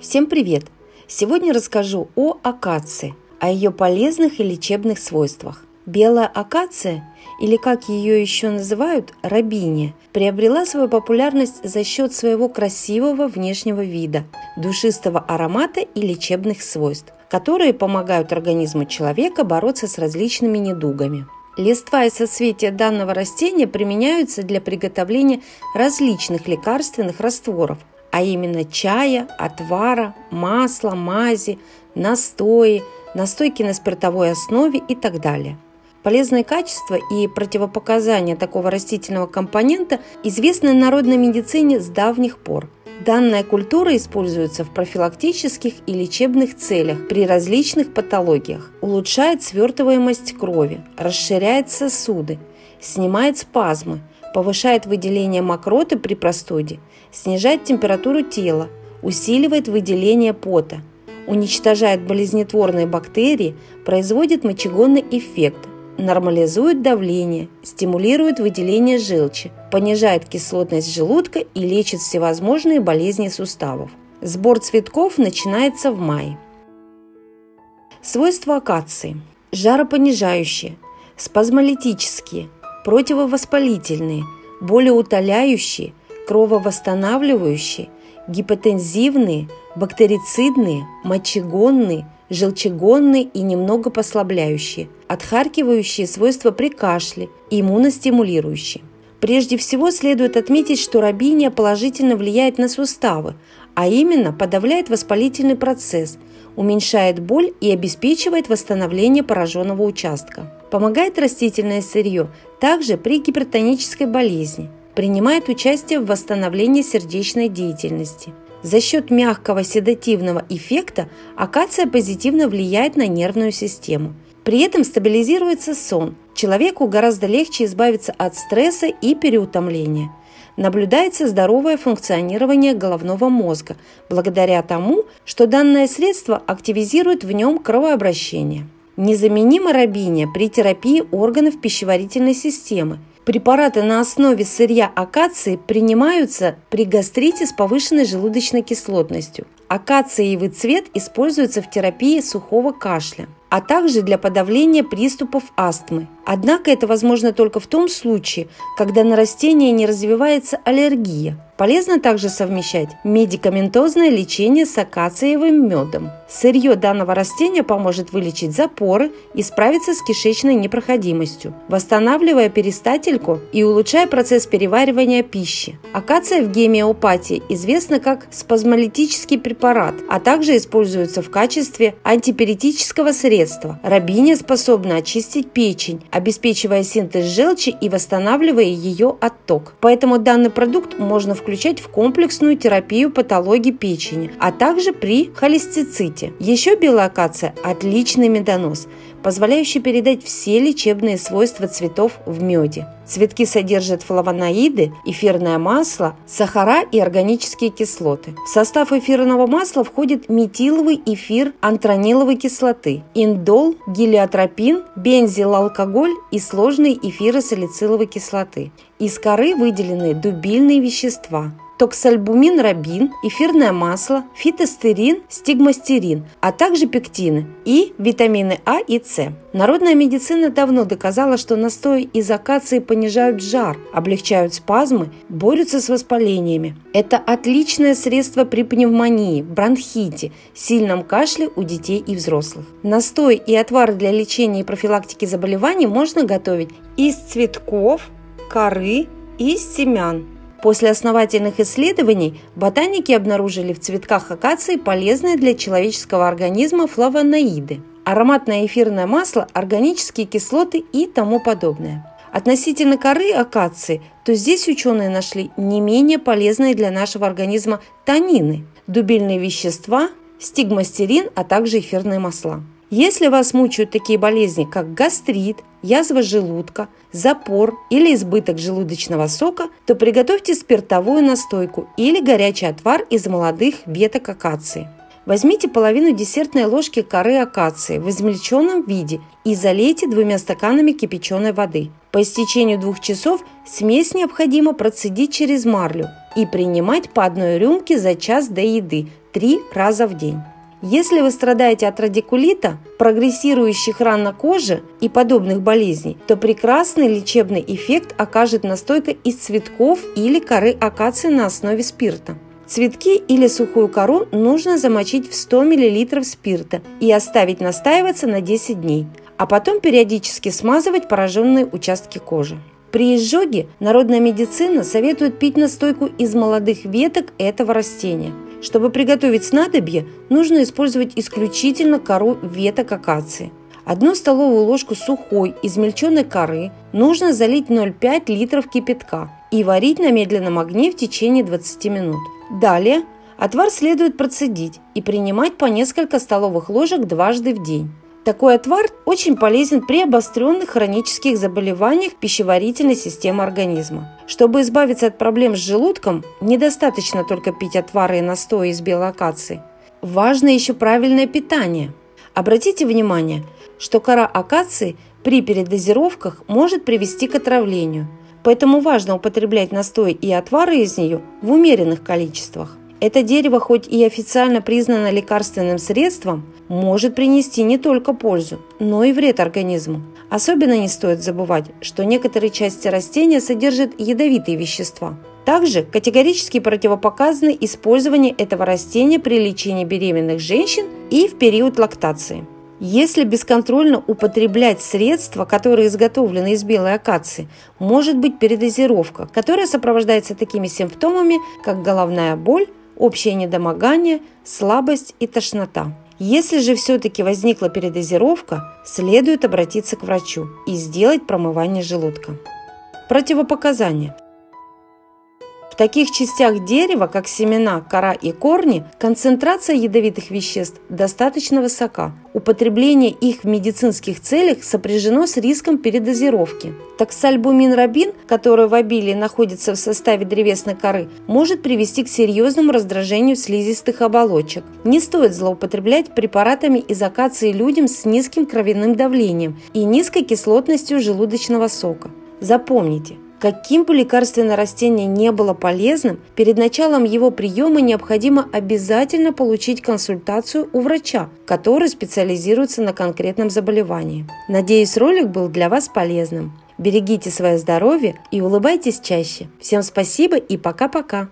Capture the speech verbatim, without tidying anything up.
Всем привет! Сегодня расскажу о акации, о ее полезных и лечебных свойствах. Белая акация, или как ее еще называют, робиния, приобрела свою популярность за счет своего красивого внешнего вида, душистого аромата и лечебных свойств, которые помогают организму человека бороться с различными недугами. Листва и соцветия данного растения применяются для приготовления различных лекарственных растворов, а именно чая, отвара, масла, мази, настои, настойки на спиртовой основе и так далее. Полезные качества и противопоказания такого растительного компонента известны народной медицине с давних пор. Данная культура используется в профилактических и лечебных целях при различных патологиях, улучшает свертываемость крови, расширяет сосуды, снимает спазмы, повышает выделение мокроты при простуде, снижает температуру тела, усиливает выделение пота, уничтожает болезнетворные бактерии, производит мочегонный эффект, нормализует давление, стимулирует выделение желчи, понижает кислотность желудка и лечит всевозможные болезни суставов. Сбор цветков начинается в мае. Свойства акации: жаропонижающие, спазмолитические, противовоспалительные, болеутоляющие, крововосстанавливающие, гипотензивные, бактерицидные, мочегонные, желчегонные и немного послабляющие, отхаркивающие свойства при кашле и иммуностимулирующие. Прежде всего следует отметить, что робиния положительно влияет на суставы, а именно подавляет воспалительный процесс, уменьшает боль и обеспечивает восстановление пораженного участка. Помогает растительное сырье также при гипертонической болезни, принимает участие в восстановлении сердечной деятельности. За счет мягкого седативного эффекта акация позитивно влияет на нервную систему. При этом стабилизируется сон. Человеку гораздо легче избавиться от стресса и переутомления. Наблюдается здоровое функционирование головного мозга, благодаря тому, что данное средство активизирует в нем кровообращение. Незаменима робиния при терапии органов пищеварительной системы. Препараты на основе сырья акации принимаются при гастрите с повышенной желудочной кислотностью. Акациевый цвет используется в терапии сухого кашля, а также для подавления приступов астмы. Однако это возможно только в том случае, когда на растение не развивается аллергия. Полезно также совмещать медикаментозное лечение с акациевым медом. Сырье данного растения поможет вылечить запоры и справиться с кишечной непроходимостью, восстанавливая перистальтику и улучшая процесс переваривания пищи. Акация в гомеопатии известна как спазмолитический препарат, а также используется в качестве антипиретического средства. Робиния способна очистить печень, обеспечивая синтез желчи и восстанавливая ее отток. Поэтому данный продукт можно включать в комплексную терапию патологии печени, а также при холецистите. Еще белая акация – отличный медонос, позволяющий передать все лечебные свойства цветов в меде. Цветки содержат флавоноиды, эфирное масло, сахара и органические кислоты. В состав эфирного масла входит метиловый эфир антрониловой кислоты, индол, гелиотропин, бензилалкоголь и сложные эфиры салициловой кислоты. Из коры выделены дубильные вещества: токсальбумин-рабин, эфирное масло, фитостерин, стигмастерин, а также пектины и витамины А и С. Народная медицина давно доказала, что настои из акации понижают жар, облегчают спазмы, борются с воспалениями. Это отличное средство при пневмонии, бронхите, сильном кашле у детей и взрослых. Настои и отвары для лечения и профилактики заболеваний можно готовить из цветков, коры и семян. После основательных исследований ботаники обнаружили в цветках акации полезные для человеческого организма флавоноиды, ароматное эфирное масло, органические кислоты и тому подобное. Относительно коры акации, то здесь ученые нашли не менее полезные для нашего организма танины, дубильные вещества, стигмастерин, а также эфирные масла. Если вас мучают такие болезни, как гастрит, язва желудка, запор или избыток желудочного сока, то приготовьте спиртовую настойку или горячий отвар из молодых веток акации. Возьмите половину десертной ложки коры акации в измельченном виде и залейте двумя стаканами кипяченой воды. По истечению двух часов смесь необходимо процедить через марлю и принимать по одной рюмке за час до еды три раза в день. Если вы страдаете от радикулита, прогрессирующих ран на коже и подобных болезней, то прекрасный лечебный эффект окажет настойка из цветков или коры акации на основе спирта. Цветки или сухую кору нужно замочить в сто миллилитров спирта и оставить настаиваться на десять дней, а потом периодически смазывать пораженные участки кожи. При изжоге народная медицина советует пить настойку из молодых веток этого растения. Чтобы приготовить снадобье, нужно использовать исключительно кору веток акации. Одну столовую ложку сухой измельченной коры нужно залить ноль целых пять десятых литров кипятка и варить на медленном огне в течение двадцати минут. Далее отвар следует процедить и принимать по несколько столовых ложек дважды в день. Такой отвар очень полезен при обостренных хронических заболеваниях пищеварительной системы организма. Чтобы избавиться от проблем с желудком, недостаточно только пить отвары и настои из белой акации. Важно еще правильное питание. Обратите внимание, что кора акации при передозировках может привести к отравлению, поэтому важно употреблять настои и отвары из нее в умеренных количествах. Это дерево, хоть и официально признано лекарственным средством, может принести не только пользу, но и вред организму. Особенно не стоит забывать, что некоторые части растения содержат ядовитые вещества. Также категорически противопоказано использование этого растения при лечении беременных женщин и в период лактации. Если бесконтрольно употреблять средства, которые изготовлены из белой акации, может быть передозировка, которая сопровождается такими симптомами, как головная боль, общее недомогание, слабость и тошнота. Если же все-таки возникла передозировка, следует обратиться к врачу и сделать промывание желудка. Противопоказания. В таких частях дерева, как семена, кора и корни, концентрация ядовитых веществ достаточно высока. Употребление их в медицинских целях сопряжено с риском передозировки. Токсальбумин-рабин, который в обилии находится в составе древесной коры, может привести к серьезному раздражению слизистых оболочек. Не стоит злоупотреблять препаратами из акации людям с низким кровяным давлением и низкой кислотностью желудочного сока. Запомните, каким бы лекарственное растение не было полезным, перед началом его приема необходимо обязательно получить консультацию у врача, который специализируется на конкретном заболевании. Надеюсь, ролик был для вас полезным. Берегите свое здоровье и улыбайтесь чаще. Всем спасибо и пока-пока!